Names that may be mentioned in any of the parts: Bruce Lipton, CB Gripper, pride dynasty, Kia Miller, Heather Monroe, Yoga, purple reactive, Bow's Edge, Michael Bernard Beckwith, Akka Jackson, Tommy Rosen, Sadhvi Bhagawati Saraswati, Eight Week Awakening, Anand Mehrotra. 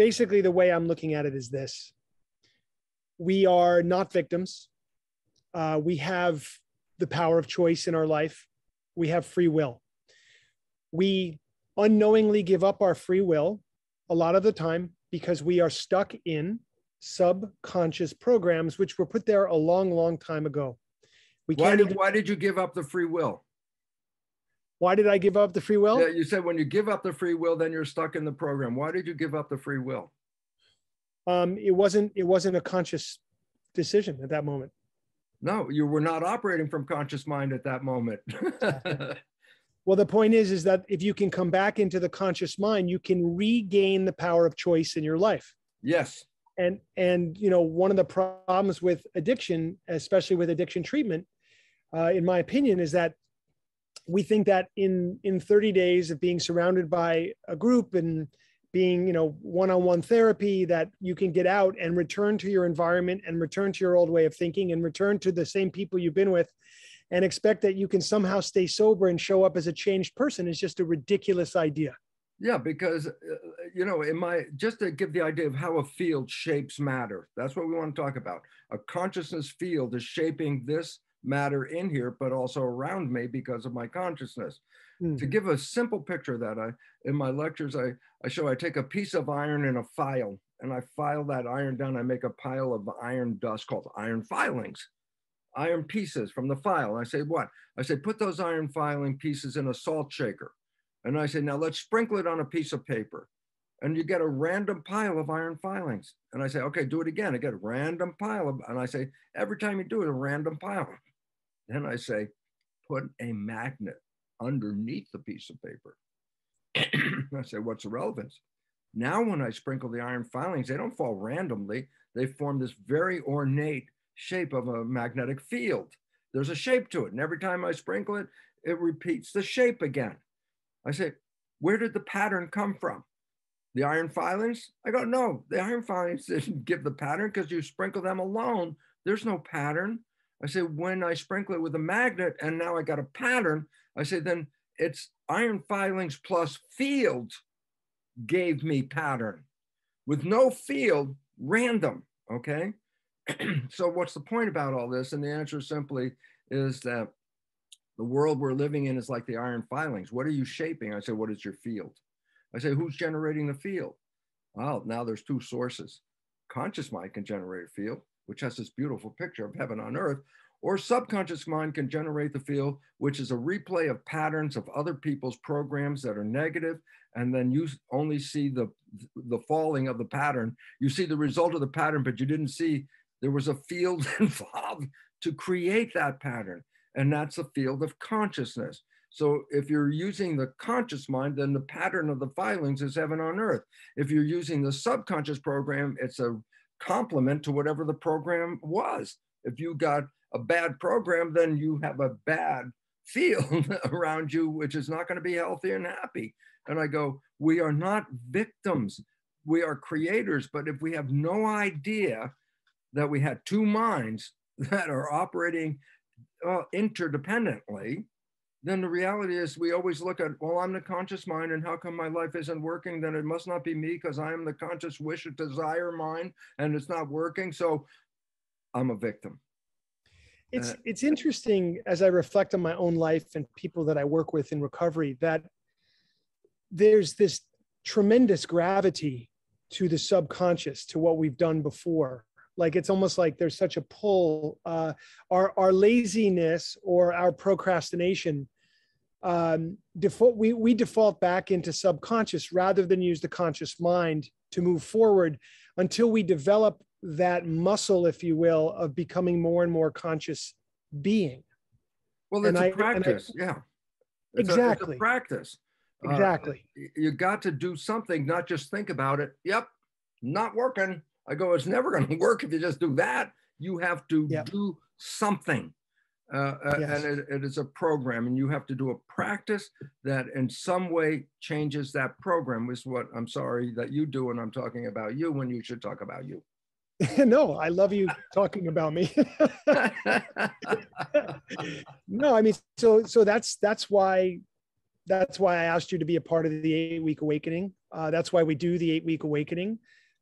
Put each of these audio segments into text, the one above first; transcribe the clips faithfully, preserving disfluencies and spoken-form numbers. basically the way I'm looking at it is this. We are not victims. Uh, we have the power of choice in our life. We have free will. We unknowingly give up our free will a lot of the time because we are stuck in subconscious programs, which were put there a long, long time ago. We why, did, even, why did you give up the free will? Why did I give up the free will? Yeah, you said when you give up the free will, then you're stuck in the program. Why did you give up the free will? Um, it wasn't, it wasn't a conscious decision at that moment. No, you were not operating from conscious mind at that moment. Well, the point is, is that if you can come back into the conscious mind, you can regain the power of choice in your life. Yes. And, and you know, one of the problems with addiction, especially with addiction treatment, uh, in my opinion, is that we think that in, in thirty days of being surrounded by a group and being, you know, one-on-one therapy, that you can get out and return to your environment and return to your old way of thinking and return to the same people you've been with and expect that you can somehow stay sober and show up as a changed person is just a ridiculous idea. Yeah, because, uh, you know, in my, just to give the idea of how a field shapes matter, that's what we want to talk about. A consciousness field is shaping this matter in here, but also around me because of my consciousness. Mm. To give a simple picture of that, I, in my lectures, I, I show I take a piece of iron and a file, and I file that iron down. I make a pile of iron dust called iron filings, iron pieces from the file. I say, what? I say, put those iron filing pieces in a salt shaker. And I say, now let's sprinkle it on a piece of paper. And you get a random pile of iron filings. And I say, okay, do it again. I get a random pile of, and I say, every time you do it, a random pile. Then I say, put a magnet underneath the piece of paper. I say, what's the relevance? Now, when I sprinkle the iron filings, they don't fall randomly. They form this very ornate shape of a magnetic field. There's a shape to it. And every time I sprinkle it, it repeats the shape again. I say, where did the pattern come from? The iron filings? I go, no, the iron filings didn't give the pattern because you sprinkle them alone. There's no pattern. I say, when I sprinkle it with a magnet and now I got a pattern, I say, then it's iron filings plus field gave me pattern. With no field, random, okay? So what's the point about all this? And the answer simply is that the world we're living in is like the iron filings. What are you shaping? I say, what is your field? I say, who's generating the field? Well, now there's two sources. Conscious mind can generate a field, which has this beautiful picture of heaven on earth, or subconscious mind can generate the field, which is a replay of patterns of other people's programs that are negative, and then you only see the, the falling of the pattern. You see the result of the pattern, but you didn't see there was a field involved to create that pattern, and that's the field of consciousness. So if you're using the conscious mind, then the pattern of the filings is heaven on earth. If you're using the subconscious program, it's a complement to whatever the program was. If you got a bad program, then you have a bad field around you, which is not going to be healthy and happy. And I go, we are not victims. We are creators. But if we have no idea that we had two minds that are operating uh, interdependently, then the reality is we always look at, well, I'm the conscious mind, and how come my life isn't working? Then it must not be me because I am the conscious wish or desire mind, and it's not working. So I'm a victim. It's, uh, it's interesting as I reflect on my own life and people that I work with in recovery that there's this tremendous gravity to the subconscious, to what we've done before. Like, it's almost like there's such a pull. Uh, our, our laziness or our procrastination, um, default, we, we default back into subconscious rather than use the conscious mind to move forward until we develop that muscle, if you will, of becoming more and more conscious being. Well, it's and a I, practice, I, yeah. It's exactly. A, it's a practice. Exactly. Uh, you got to do something, not just think about it. Yep, not working. I go, it's never going to work if you just do that. You have to yep. do something. Uh, yes. And it, it is a program, and you have to do a practice that in some way changes that program, which is what I'm sorry that you do, and I'm talking about you when you should talk about you. No, I love you talking about me. No, I mean, so so that's that's why that's why I asked you to be a part of the Eight Week Awakening. Uh, that's why we do the Eight Week Awakening.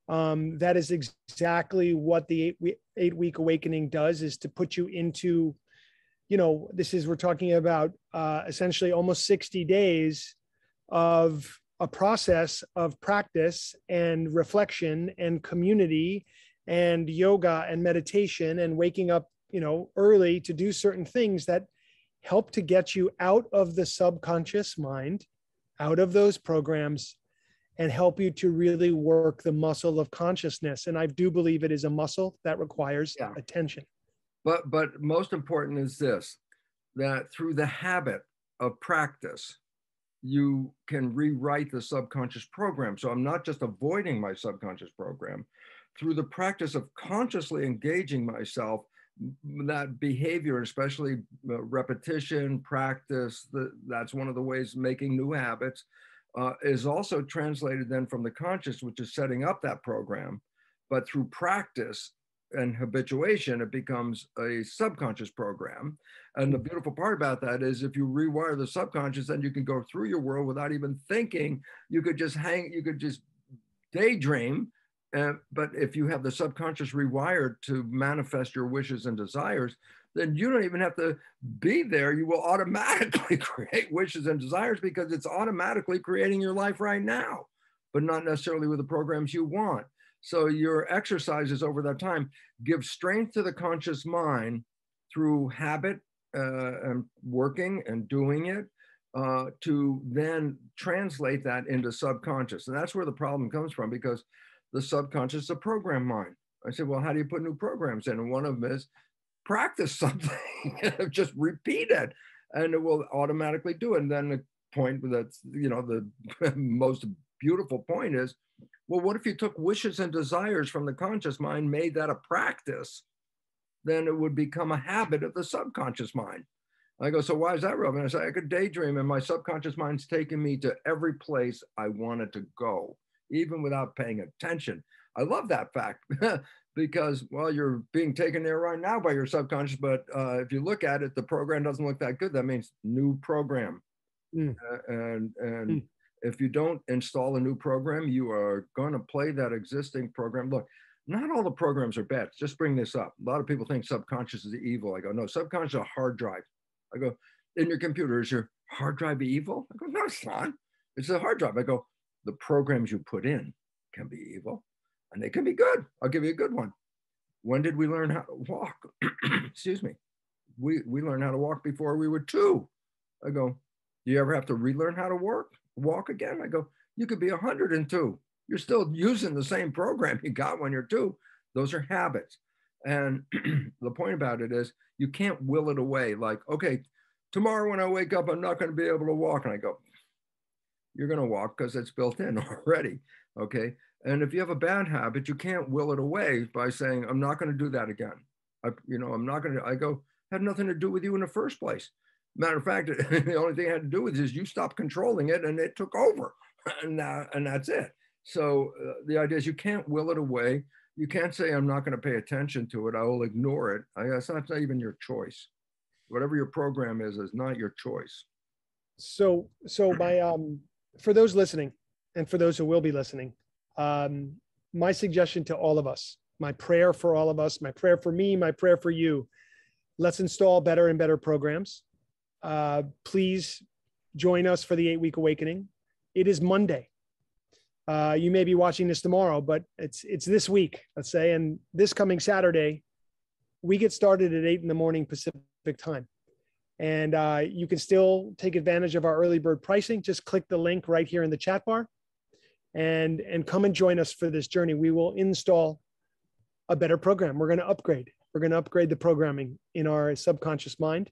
Um, that is exactly what the eight week, eight week awakening does, is to put you into, you know, this is, we're talking about uh, essentially almost sixty days of a process of practice and reflection and community and yoga and meditation and waking up, you know, early to do certain things that help to get you out of the subconscious mind, out of those programs, and help you to really work the muscle of consciousness. And I do believe it is a muscle that requires yeah. attention. But, but most important is this, that through the habit of practice, you can rewrite the subconscious program. So I'm not just avoiding my subconscious program. Through the practice of consciously engaging myself, that behavior, especially repetition, practice, the, that's one of the ways making new habits, Uh, is also translated then from the conscious, which is setting up that program, but through practice and habituation, it becomes a subconscious program. And the beautiful part about that is if you rewire the subconscious, then you can go through your world without even thinking. You could just hang, you could just daydream. Uh, but if you have the subconscious rewired to manifest your wishes and desires, then you don't even have to be there. You will automatically create wishes and desires because it's automatically creating your life right now, but not necessarily with the programs you want. So your exercises over that time give strength to the conscious mind through habit uh, and working and doing it uh, to then translate that into subconscious. And that's where the problem comes from, because the subconscious is a program mind. I said, well, how do you put new programs in? And one of them is practice something, just repeat it, and it will automatically do it. And then the point that's, you know, the most beautiful point is, well, what if you took wishes and desires from the conscious mind, made that a practice? Then it would become a habit of the subconscious mind. I go, so why is that, Robin? I say, I could daydream, and my subconscious mind's taking me to every place I wanted to go, even without paying attention. I love that fact. Because, well, you're being taken there right now by your subconscious, but uh, if you look at it, the program doesn't look that good. That means new program. Mm. Uh, and and mm. if you don't install a new program, you are going to play that existing program. Look, not all the programs are bad. Just bring this up. A lot of people think subconscious is evil. I go, no, subconscious is a hard drive. I go, in your computer, is your hard drive evil? I go, no, it's not. It's a hard drive. I go, the programs you put in can be evil. And they can be good. I'll give you a good one. When did we learn how to walk? Excuse me. We, we learned how to walk before we were two. I go, do you ever have to relearn how to work, walk again? I go, you could be a hundred and two. You're still using the same program you got when you're two. Those are habits. And the point about it is you can't will it away. Like, okay, tomorrow when I wake up, I'm not going to be able to walk. And I go, you're going to walk because it's built in already. Okay. And if you have a bad habit, you can't will it away by saying, I'm not going to do that again. I, you know, I'm not going to, I go, had nothing to do with you in the first place. Matter of fact, the only thing it had to do with it is you stopped controlling it and it took over, and, uh, and that's it. So uh, the idea is you can't will it away. You can't say, I'm not going to pay attention to it. I will ignore it. I guess that's not even your choice. Whatever your program is, is not your choice. So, so by, um, for those listening and for those who will be listening, Um, my suggestion to all of us, my prayer for all of us, my prayer for me, my prayer for you, let's install better and better programs. Uh, please join us for the Eight Week Awakening. It is Monday. Uh, you may be watching this tomorrow, but it's, it's this week, let's say, and this coming Saturday, we get started at eight in the morning Pacific time. And uh, you can still take advantage of our early bird pricing. Just click the link right here in the chat bar. And, and come and join us for this journey. We will install a better program. We're going to upgrade. We're going to upgrade the programming in our subconscious mind.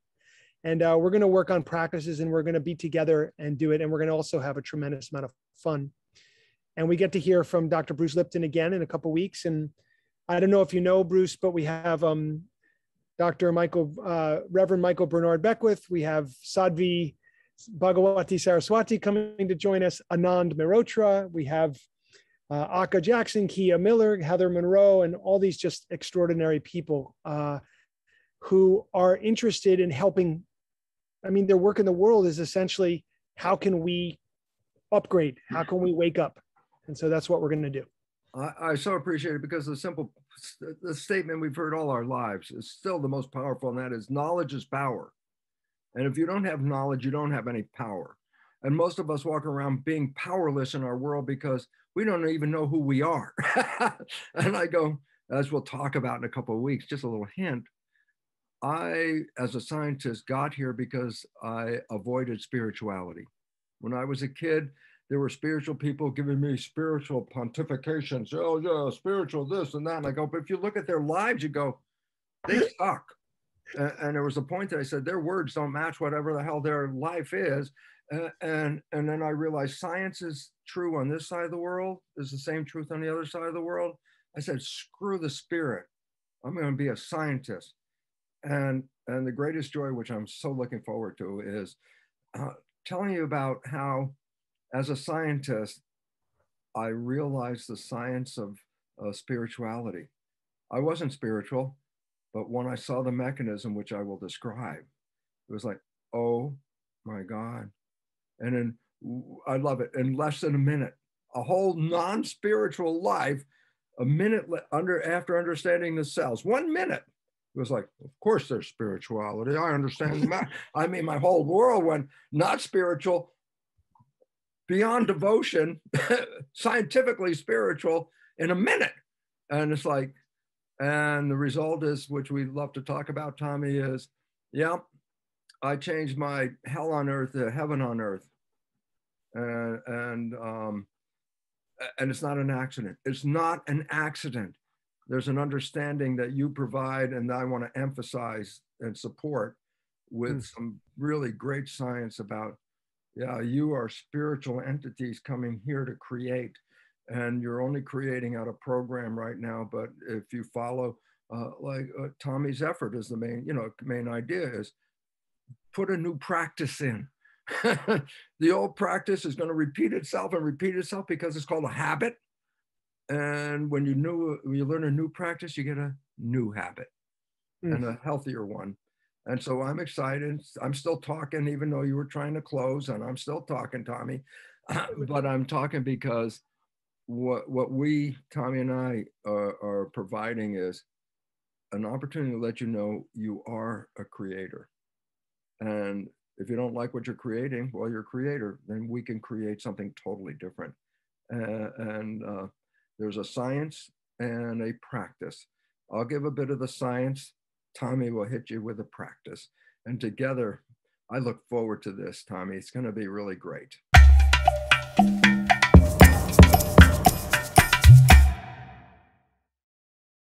And uh, we're going to work on practices, and we're going to be together and do it. And we're going to also have a tremendous amount of fun. And we get to hear from Doctor Bruce Lipton again in a couple of weeks. And I don't know if you know, Bruce, but we have um, Doctor Michael, uh, Reverend Michael Bernard Beckwith. We have Sadhvi Bhagawati Saraswati coming to join us, Anand Mehrotra. We have uh, Akka Jackson, Kia Miller, Heather Monroe, and all these just extraordinary people uh, who are interested in helping. I mean, their work in the world is essentially, how can we upgrade? How can we wake up? And so that's what we're going to do. I, I so appreciate it, because the simple the statement we've heard all our lives is still the most powerful, and that is knowledge is power. And if you don't have knowledge, you don't have any power. And most of us walk around being powerless in our world because we don't even know who we are. And I go, as we'll talk about in a couple of weeks, just a little hint, I, as a scientist, got here because I avoided spirituality. When I was a kid, there were spiritual people giving me spiritual pontifications. Oh, yeah, spiritual this and that. And I go, but if you look at their lives, you go, they suck. And, and there was a point that I said, their words don't match whatever the hell their life is. Uh, and, and then I realized science is true on this side of the world, is the same truth on the other side of the world. I said, screw the spirit. I'm going to be a scientist. And, and the greatest joy, which I'm so looking forward to, is uh, telling you about how, as a scientist, I realized the science of uh, spirituality. I wasn't spiritual, but when I saw the mechanism, which I will describe, it was like, oh my God. And then I love it. In less than a minute, a whole non-spiritual life, a minute under after understanding the cells, one minute. It was like, of course there's spirituality. I understand. I mean, my whole world went not spiritual, beyond devotion, scientifically spiritual in a minute. And it's like, and the result is, which we love to talk about, Tommy, is, yeah, I changed my hell on earth to heaven on earth. And, and, um, and it's not an accident. It's not an accident. There's an understanding that you provide, and I want to emphasize and support with mm. some really great science about, yeah, you are spiritual entities coming here to create, and you're only creating out a program right now. But if you follow, uh, like uh, Tommy's effort is the main, you know, main idea is put a new practice in. The old practice is going to repeat itself and repeat itself because it's called a habit. And when you knew, when you learn a new practice, you get a new habit mm. and a healthier one. And so I'm excited. I'm still talking, even though you were trying to close, and I'm still talking, Tommy. But I'm talking because what, what we, Tommy and I, are, are providing is an opportunity to let you know you are a creator. And if you don't like what you're creating, well, you're a creator, then we can create something totally different. Uh, and uh, there's a science and a practice. I'll give a bit of the science. Tommy will hit you with a practice. And together, I look forward to this, Tommy. It's going to be really great.